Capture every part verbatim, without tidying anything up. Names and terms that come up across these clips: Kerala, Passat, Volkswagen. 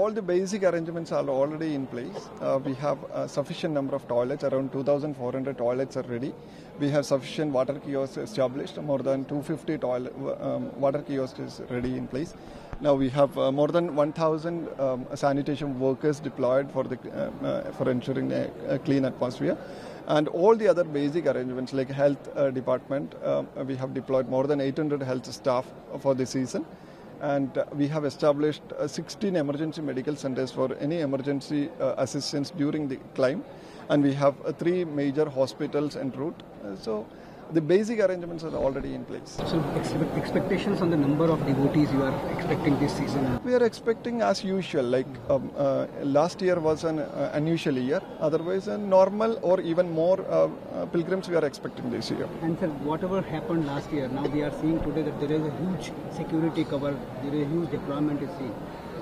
all the basic arrangements are already in place. Uh, we have a sufficient number of toilets, around two thousand four hundred toilets are ready. We have sufficient water kiosks established, more than two hundred fifty toilet, um, water kiosks is ready in place. Now we have uh, more than one thousand um, sanitation workers deployed for, the, uh, uh, for ensuring a, a clean atmosphere. And all the other basic arrangements like health uh, department, um, we have deployed more than eight hundred health staff for the season. And uh, we have established uh, sixteen emergency medical centers for any emergency uh, assistance during the climb. And we have uh, three major hospitals en route. Uh, so the basic arrangements are already in place. So expectations on the number of devotees you are expecting this season? We are expecting as usual, like um, uh, last year was an uh, unusual year, otherwise a normal or even more uh, uh, pilgrims we are expecting this year. And sir, whatever happened last year, now we are seeing today that there is a huge security cover, there is a huge deployment is seen.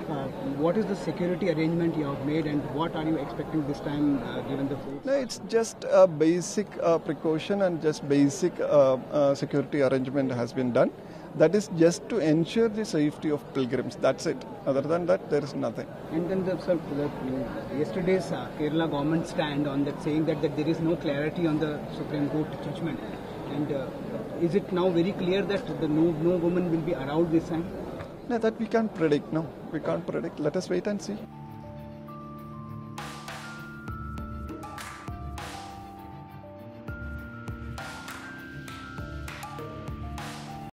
Uh, what is the security arrangement you have made and what are you expecting this time uh, given the food? No, it's just a basic uh, precaution and just basic uh, uh, security arrangement has been done. That is just to ensure the safety of pilgrims, that's it. Other than that, there is nothing. And then the, sir, the, yesterday's uh, Kerala government stand on that saying that, that there is no clarity on the Supreme Court judgment. And uh, is it now very clear that the no, no woman will be allowed this time? No, that we can't predict, no. We can't predict. Let us wait and see.